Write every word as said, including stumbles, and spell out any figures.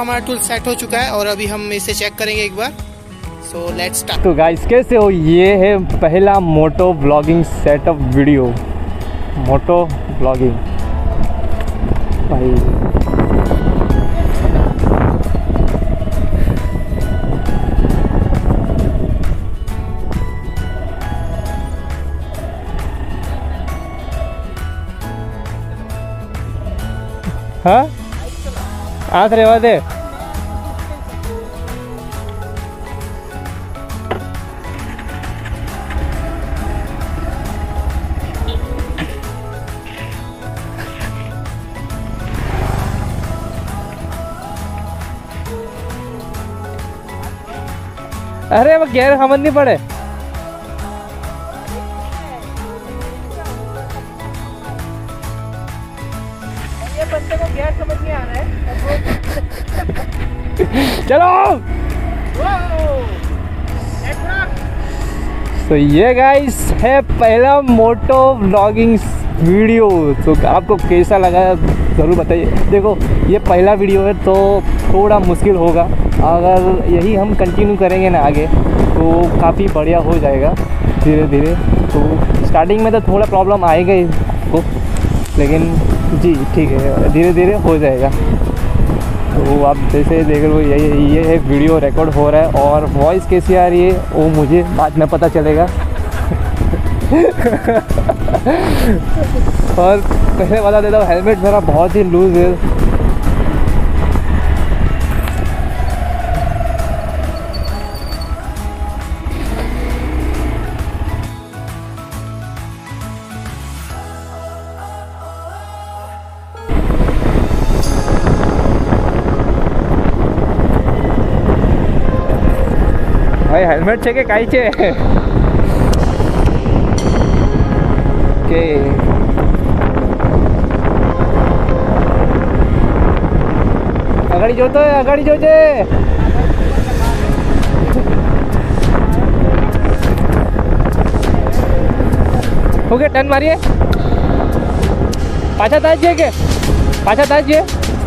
हमारा tool set हो चुका है और अभी हम इसे चेक करेंगे एक बार। So let's start. तो गाइस कैसे हो, ये है पहला moto blogging setup video. Moto blogging भाई हाँ आज रेवा दे। अरे वो गैर समझ नहीं पड़े। बंदे को गैर समझ नहीं आ रहा है। चलो तो so, ये गाइस है पहला मोटो व्लॉगिंग वीडियो। तो so, आपको कैसा लगा ज़रूर बताइए। देखो ये पहला वीडियो है तो थोड़ा मुश्किल होगा, अगर यही हम कंटिन्यू करेंगे ना आगे तो काफ़ी बढ़िया हो जाएगा धीरे धीरे। तो स्टार्टिंग में तो थोड़ा प्रॉब्लम आएगा इसको, लेकिन जी ठीक है धीरे धीरे हो जाएगा। तो आप जैसे देख लो ये ये है वीडियो रिकॉर्ड हो रहा है और वॉइस कैसी आ रही है वो मुझे बाद में पता चलेगा। और पहले बता देता हूँ हेलमेट मेरा बहुत ही लूज है। हेलमेट छे के काई छे के। अगाड़ी जो तो अगाड़ी जो छे। ओके टर्न मारिए। पाछा ताज छे के पाछा ताज छे।